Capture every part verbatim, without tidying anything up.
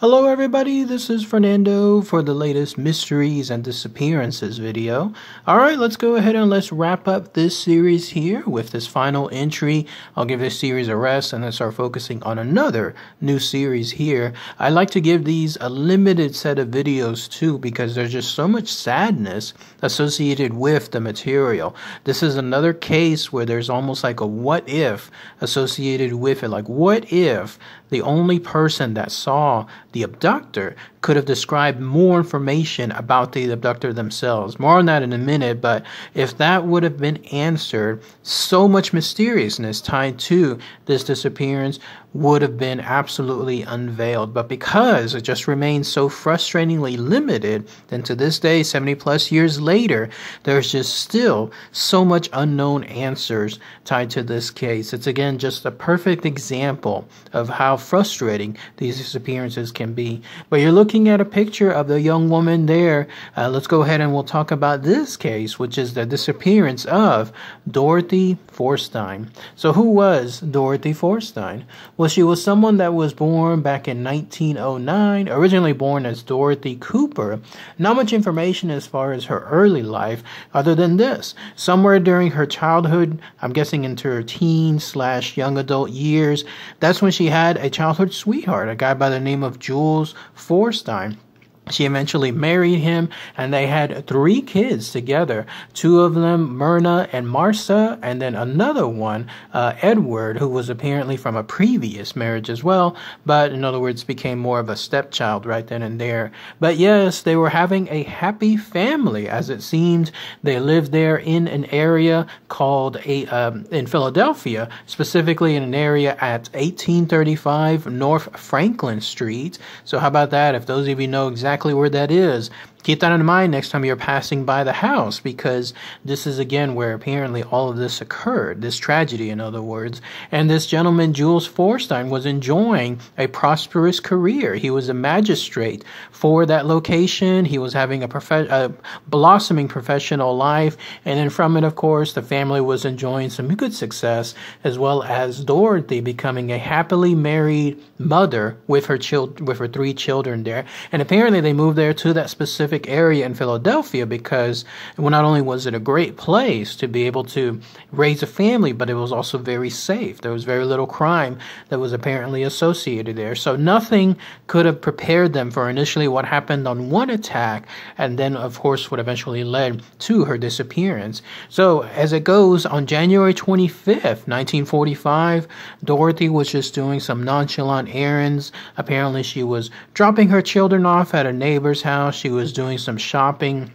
Hello everybody, this is Fernando for the latest mysteries and disappearances video. Alright, let's go ahead and let's wrap up this series here with this final entry. I'll give this series a rest and then start focusing on another new series here. I like to give these a limited set of videos too because there's just so much sadness associated with the material. This is another case where there's almost like a what if associated with it. Like, what if the only person that saw the abductor could have described more information about the abductor themselves? More on that in a minute, but if that would have been answered, so much mysteriousness tied to this disappearance would have been absolutely unveiled. But because it just remains so frustratingly limited, then to this day, seventy plus years later, there's just still so much unknown answers tied to this case. It's again just a perfect example of how frustrating these disappearances can be. But you're looking at a picture of the young woman there. Uh, let's go ahead and we'll talk about this case, which is the disappearance of Dorothy Forstein. So who was Dorothy Forstein? Well, she was someone that was born back in nineteen oh nine, originally born as Dorothy Cooper. Not much information as far as her early life other than this. Somewhere during her childhood, I'm guessing into her teen slash young adult years, that's when she had a childhood sweetheart, a guy by the name of Jules Forstein. She eventually married him, and they had three kids together. Two of them, Myrna and Marcia, and then another one, uh, Edward, who was apparently from a previous marriage as well, but in other words, became more of a stepchild right then and there. But yes, they were having a happy family, as it seemed. They lived there in an area called, a um, in Philadelphia, specifically in an area at eighteen thirty-five North Franklin Street. So how about that? If those of you know exactly where that is, keep that in mind next time you're passing by the house, because this is again where apparently all of this occurred, this tragedy in other words. And this gentleman, Jules Forstein, was enjoying a prosperous career. He was a magistrate for that location. He was having a, prof- a blossoming professional life. And then from it, of course, the family was enjoying some good success, as well as Dorothy becoming a happily married mother with her, chil- with her three children there. And apparently they moved there to that specific area in Philadelphia because, well, not only was it a great place to be able to raise a family, but it was also very safe. There was very little crime that was apparently associated there. So nothing could have prepared them for initially what happened on one attack, and then of course what eventually led to her disappearance. So as it goes, on January twenty-fifth, nineteen forty-five, Dorothy was just doing some nonchalant errands. Apparently she was dropping her children off at a neighbor's house. She was doing some shopping.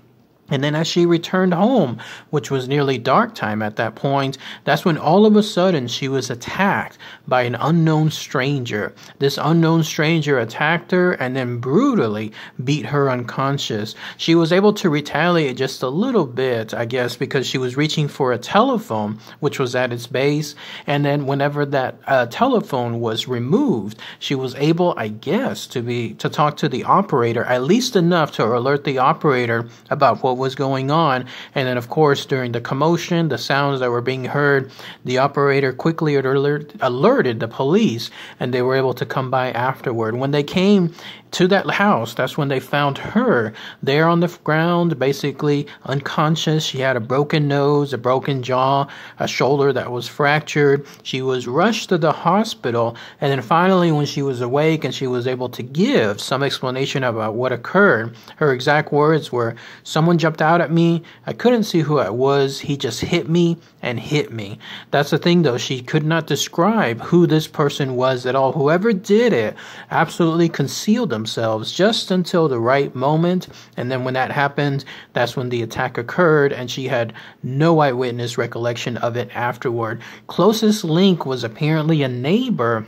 And then as she returned home, which was nearly dark time at that point, that's when all of a sudden she was attacked by an unknown stranger. This unknown stranger attacked her and then brutally beat her unconscious. She was able to retaliate just a little bit, I guess, because she was reaching for a telephone, which was at its base. And then whenever that uh, telephone was removed, she was able, I guess, to be to talk to the operator, at least enough to alert the operator about what was going on. And then of course during the commotion, the sounds that were being heard, the operator quickly alert, alerted the police, and they were able to come by afterward. When they came to that house, that's when they found her there on the ground, basically unconscious. She had a broken nose, a broken jaw, a shoulder that was fractured. She was rushed to the hospital, and then finally when she was awake and she was able to give some explanation about what occurred, her exact words were, "Someone jumped out at me. I couldn't see who I was. He just hit me and hit me." That's the thing though, she could not describe who this person was at all. Whoever did it absolutely concealed them themselves just until the right moment, and then when that happened, that's when the attack occurred, and she had no eyewitness recollection of it afterward. Closest link was apparently a neighbor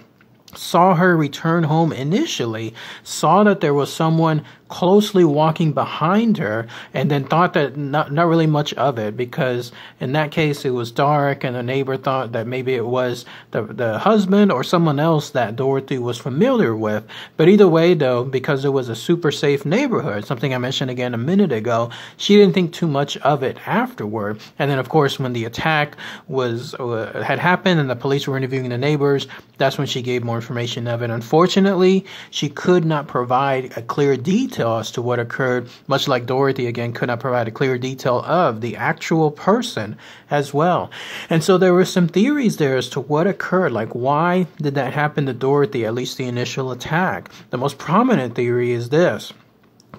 saw her return home initially, saw that there was someone closely walking behind her, and then thought that not, not really much of it, because in that case it was dark and the neighbor thought that maybe it was the, the husband or someone else that Dorothy was familiar with. But either way though, because it was a super safe neighborhood, something I mentioned again a minute ago, she didn't think too much of it afterward. And then of course when the attack was uh, had happened and the police were interviewing the neighbors, that's when she gave more information of it. Unfortunately, she could not provide a clear detail as to what occurred, much like Dorothy again could not provide a clear detail of the actual person as well. And so there were some theories there as to what occurred, like why did that happen to Dorothy, at least the initial attack. The most prominent theory is this: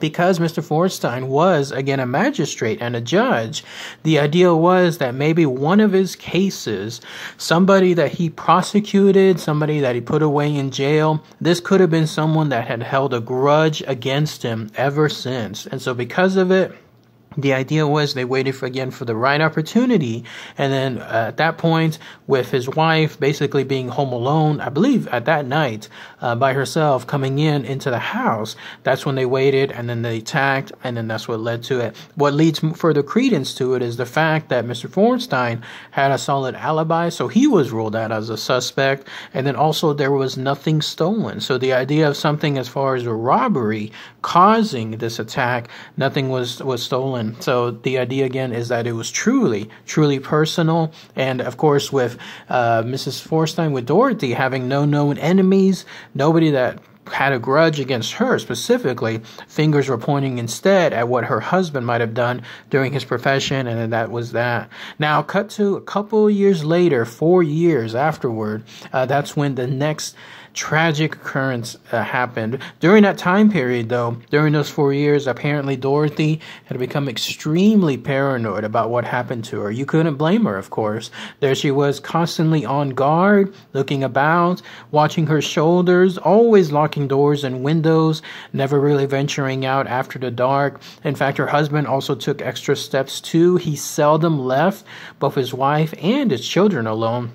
because Mister Forstein was, again, a magistrate and a judge, the idea was that maybe one of his cases, somebody that he prosecuted, somebody that he put away in jail, this could have been someone that had held a grudge against him ever since. And so because of it, the idea was they waited for, again, for the right opportunity. And then uh, at that point, with his wife basically being home alone, I believe at that night, uh, by herself coming in into the house, that's when they waited, and then they attacked, and then that's what led to it. What leads further credence to it is the fact that Mister Forstein had a solid alibi, so he was ruled out as a suspect. And then also there was nothing stolen. So the idea of something as far as a robbery causing this attack, nothing was, was stolen. So the idea again is that it was truly, truly personal. And of course, with uh, Missus Forstein, with Dorothy having no known enemies, nobody that had a grudge against her specifically, fingers were pointing instead at what her husband might have done during his profession, and then that was that. Now, cut to a couple years later, four years afterward, uh, that's when the next tragic occurrence uh, happened. During that time period, though, during those four years, apparently Dorothy had become extremely paranoid about what happened to her. You couldn't blame her, of course. There she was, constantly on guard, looking about, watching her shoulders, always locking doors and windows, never really venturing out after the dark. In fact, her husband also took extra steps too. He seldom left both his wife and his children alone,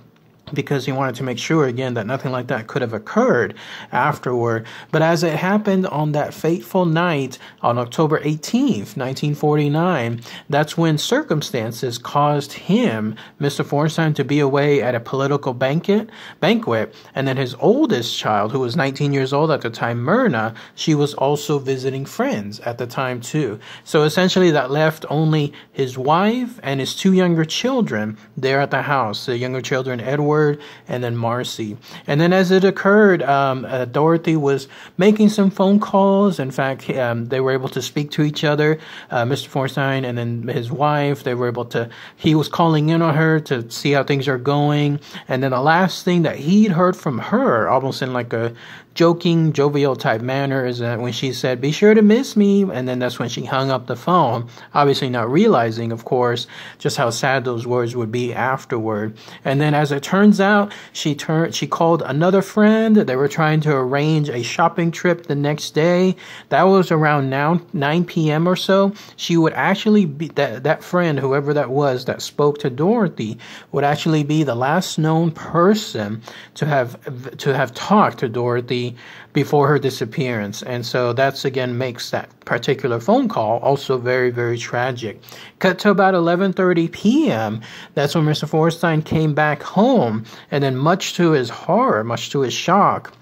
because he wanted to make sure, again, that nothing like that could have occurred afterward. But as it happened on that fateful night on October eighteenth, nineteen forty-nine, that's when circumstances caused him, Mister Forstein, to be away at a political banquet, banquet. And then his oldest child, who was nineteen years old at the time, Myrna, she was also visiting friends at the time too. So essentially that left only his wife and his two younger children there at the house, the younger children, Edward and then Marcy. And then as it occurred, um, uh, Dorothy was making some phone calls. In fact, um, they were able to speak to each other, uh, Mister Forstein and then his wife. They were able to, he was calling in on her to see how things are going. And then the last thing that he'd heard from her, almost in like a joking, jovial type manner, is that when she said, "Be sure to miss me," and then that's when she hung up the phone, obviously not realizing, of course, just how sad those words would be afterward. And then as it turns out, she turned she called another friend. They were trying to arrange a shopping trip the next day. That was around now nine p m or so. She would actually be that that friend, whoever that was that spoke to Dorothy, would actually be the last known person to have to have talked to Dorothy before her disappearance. And so that's, again, makes that particular phone call also very, very tragic. Cut to about eleven thirty p m That's when Mister Forstein came back home, and then much to his horror, much to his shock,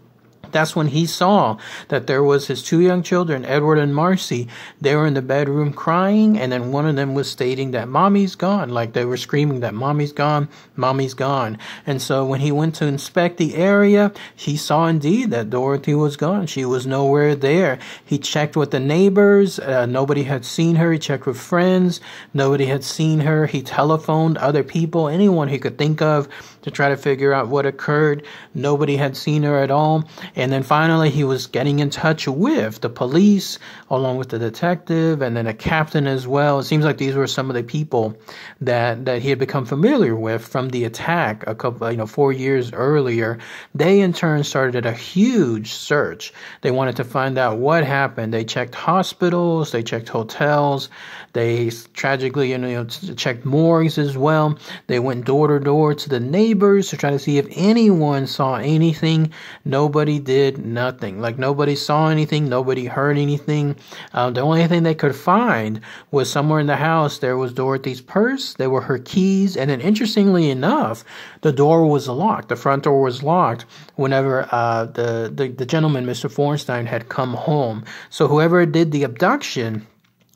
that's when he saw that there was his two young children, Edward and Marcy. They were in the bedroom crying, and then one of them was stating that mommy's gone. Like, they were screaming that mommy's gone, mommy's gone. And so when he went to inspect the area, he saw indeed that Dorothy was gone. She was nowhere there. He checked with the neighbors. Uh, nobody had seen her. He checked with friends. Nobody had seen her. He telephoned other people, anyone he could think of, to try to figure out what occurred. Nobody had seen her at all. And then finally, he was getting in touch with the police, along with the detective, and then a captain as well. It seems like these were some of the people that, that he had become familiar with from the attack a couple, you know, four years earlier. They, in turn, started a huge search. They wanted to find out what happened. They checked hospitals. They checked hotels. They tragically, you know, checked morgues as well. They went door to door to the neighbors to try to see if anyone saw anything. Nobody did. did nothing. Like, nobody saw anything. Nobody heard anything. Um, the only thing they could find was somewhere in the house, there was Dorothy's purse. There were her keys. And then, interestingly enough, the door was locked. The front door was locked whenever uh, the, the, the gentleman, Mister Forstein, had come home. So whoever did the abduction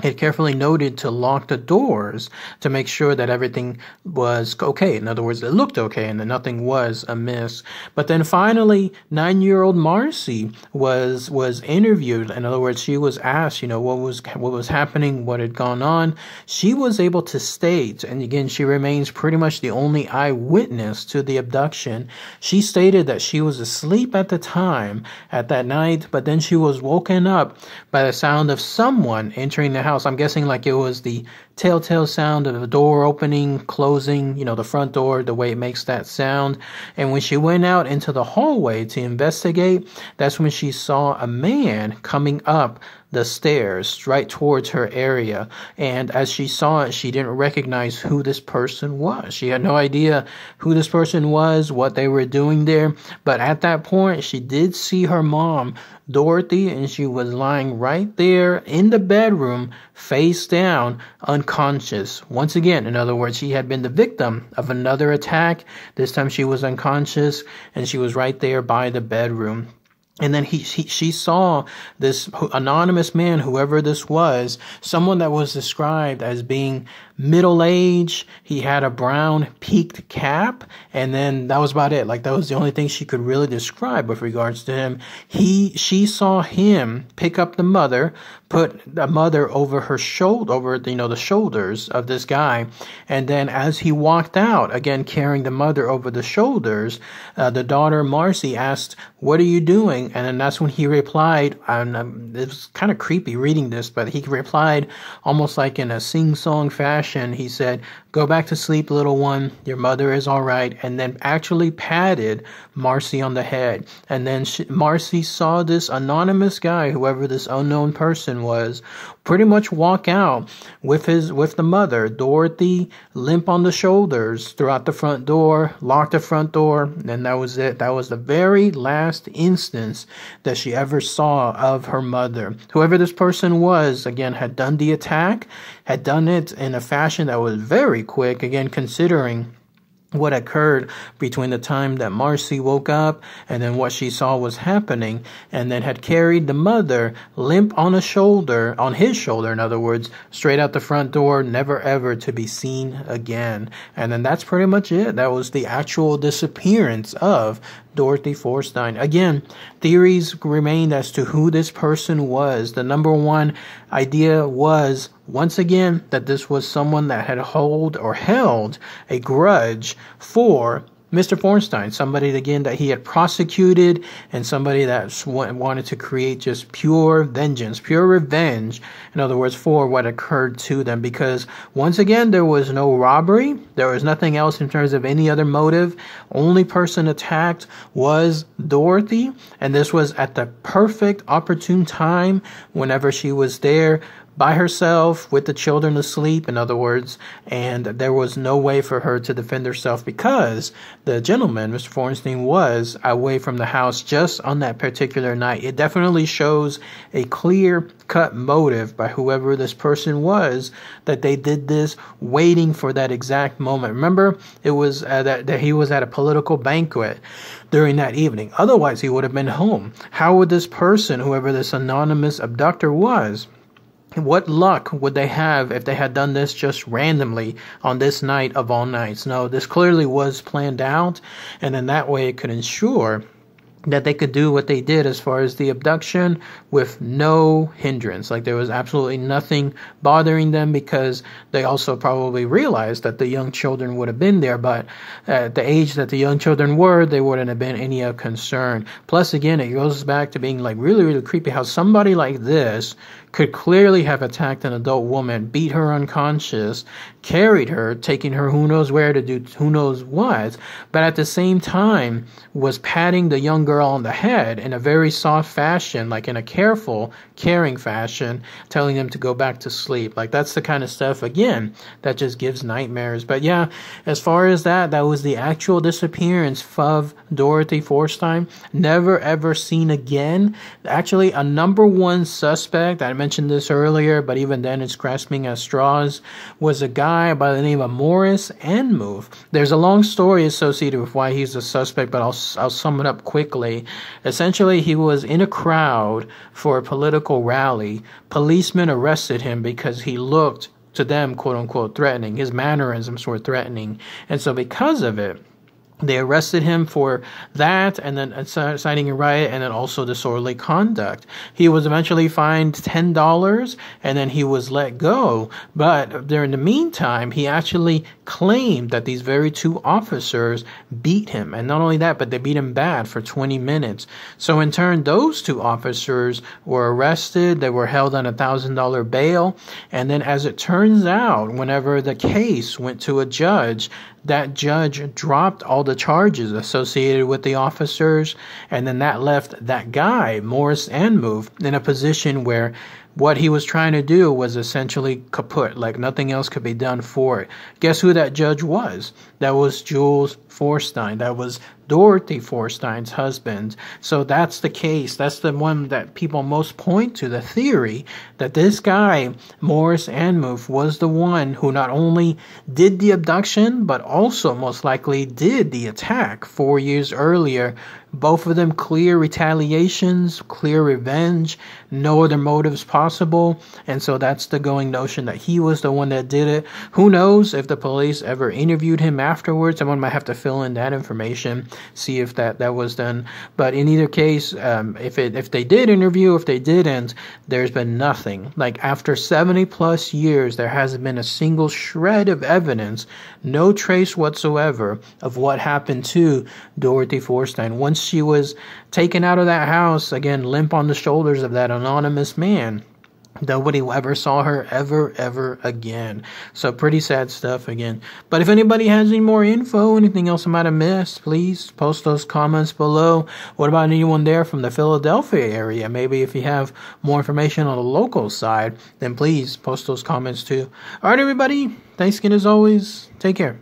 had carefully noted to lock the doors to make sure that everything was okay. In other words, it looked okay and that nothing was amiss. But then finally, nine-year-old Marcy was was interviewed. In other words, she was asked, you know, what was what was happening, what had gone on. She was able to state, and again, she remains pretty much the only eyewitness to the abduction. She stated that she was asleep at the time at that night, but then she was woken up by the sound of someone entering the house. I'm guessing like it was the telltale sound of a door opening, closing, you know, the front door, the way it makes that sound. And when she went out into the hallway to investigate, that's when she saw a man coming up the stairs right towards her area. And as she saw it, she didn't recognize who this person was. She had no idea who this person was, what they were doing there. But at that point, she did see her mom, Dorothy, and she was lying right there in the bedroom, face down, unconscious. Once again, in other words, she had been the victim of another attack. This time she was unconscious, and she was right there by the bedroom. And then he, he, she saw this anonymous man, whoever this was, someone that was described as being middle-aged. He had a brown peaked cap, and then that was about it. Like, that was the only thing she could really describe with regards to him. He, she saw him pick up the mother, put the mother over her shoulder, over, you know, the shoulders of this guy. And then as he walked out, again, carrying the mother over the shoulders, uh, the daughter, Marcy, asked, "What are you doing?" And then that's when he replied, and um, it was kind of creepy reading this, but he replied almost like in a sing-song fashion. He said, "Go back to sleep, little one. Your mother is all right." And then actually patted Marcy on the head. And then she, Marcy saw this anonymous guy, whoever this unknown person was, pretty much walk out with his with the mother, Dorothy, limp on the shoulders, throughout the front door, locked the front door, and that was it. That was the very last instance that she ever saw of her mother. Whoever this person was, again, had done the attack, had done it in a fashion that was very quick, again, considering what occurred between the time that Marcy woke up and then what she saw was happening, and then had carried the mother limp on a shoulder, on his shoulder, in other words, straight out the front door, never ever to be seen again. And then that's pretty much it. That was the actual disappearance of Dorothy Forstein. Again, theories remained as to who this person was. The number one idea was, once again, that this was someone that had hold or held a grudge for Mister Forstein, somebody, again, that he had prosecuted, and somebody that wanted to create just pure vengeance, pure revenge, in other words, for what occurred to them. Because, once again, there was no robbery. There was nothing else in terms of any other motive. Only person attacked was Dorothy, and this was at the perfect opportune time whenever she was there by herself with the children asleep, in other words, and there was no way for her to defend herself because the gentleman, Mister Forstein, was away from the house just on that particular night. It definitely shows a clear-cut motive by whoever this person was that they did this waiting for that exact moment. Remember, it was uh, that, that he was at a political banquet during that evening. Otherwise, he would have been home. How would this person, whoever this anonymous abductor was, what luck would they have if they had done this just randomly on this night of all nights? No, this clearly was planned out, and in that way it could ensure that they could do what they did as far as the abduction with no hindrance. Like, there was absolutely nothing bothering them, because they also probably realized that the young children would have been there, but at the age that the young children were, they wouldn't have been any of concern. Plus, again, it goes back to being like really, really creepy how somebody like this could clearly have attacked an adult woman, beat her unconscious, carried her, taking her who knows where to do who knows what, but at the same time was patting the young girl girl on the head in a very soft fashion, like in a careful, caring fashion, telling them to go back to sleep. Like, that's the kind of stuff, again, that just gives nightmares. But yeah, as far as that, that was the actual disappearance of Dorothy Forstein. Never, ever seen again. Actually, a number one suspect, I mentioned this earlier, but even then it's grasping at straws, was a guy by the name of Morris Anmuth. There's a long story associated with why he's a suspect, but I'll, I'll sum it up quickly. Essentially, he was in a crowd for a political rally. Policemen arrested him because he looked, to them, quote-unquote, threatening. His mannerisms were threatening. And so because of it, they arrested him for that, and then inciting a riot, and then also disorderly conduct. He was eventually fined ten dollars, and then he was let go. But during the meantime, he actually claimed that these very two officers beat him. And not only that, but they beat him bad for twenty minutes. So in turn, those two officers were arrested. They were held on a one thousand dollar bail. And then as it turns out, whenever the case went to a judge, that judge dropped all the charges associated with the officers, and then that left that guy, Morris Anmuth, in a position where what he was trying to do was essentially kaput, like nothing else could be done for it. Guess who that judge was? That was Jules Forstein. That was Dorothy Forstein's husband. So that's the case. That's the one that people most point to, the theory that this guy, Morris Anmuth, was the one who not only did the abduction, but also most likely did the attack four years earlier. Both of them clear retaliations, clear revenge, no other motives possible. And so that's the going notion, that he was the one that did it. Who knows if the police ever interviewed him afterwards? Someone might have to fill in that information, see if that that was done. But in either case, um, if it if they did interview, if they didn't, there's been nothing. Like, after seventy plus years, there hasn't been a single shred of evidence, no trace whatsoever of what happened to Dorothy Forstein once she was taken out of that house, again, limp on the shoulders of that anonymous man. Nobody ever saw her ever, ever again. So pretty sad stuff again. But if anybody has any more info, anything else I might have missed, please post those comments below. What about anyone there from the Philadelphia area? Maybe if you have more information on the local side, then please post those comments too. All right, everybody. Thanks again as always. Take care.